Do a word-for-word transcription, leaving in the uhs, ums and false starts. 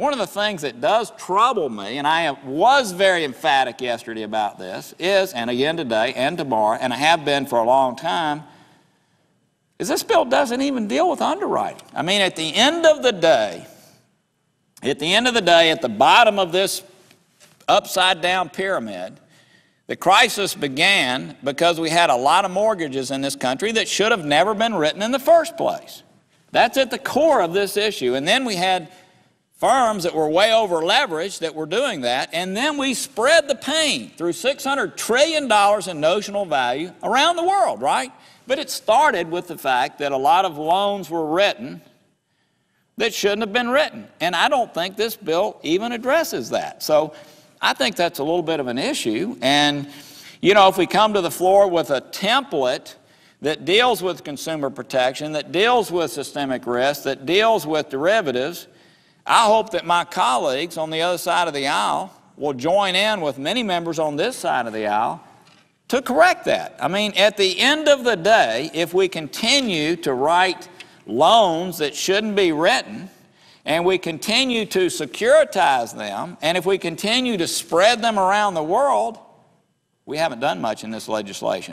one of the things that does trouble me, and I was very emphatic yesterday about this, is, and again today and tomorrow, and I have been for a long time, is this bill doesn't even deal with underwriting. I mean, at the end of the day, at the end of the day, at the bottom of this upside-down pyramid, the crisis began because we had a lot of mortgages in this country that should have never been written in the first place. That's at the core of this issue. And then we had firms that were way over leveraged that were doing that, and then we spread the pain through six hundred trillion dollars in notional value around the world, right? But it started with the fact that a lot of loans were written that shouldn't have been written, and I don't think this bill even addresses that. So I think that's a little bit of an issue, and you know, if we come to the floor with a template that deals with consumer protection, that deals with systemic risk, that deals with derivatives, I hope that my colleagues on the other side of the aisle will join in with many members on this side of the aisle to correct that. I mean, at the end of the day, if we continue to write loans that shouldn't be written, and we continue to securitize them, and if we continue to spread them around the world, we haven't done much in this legislation.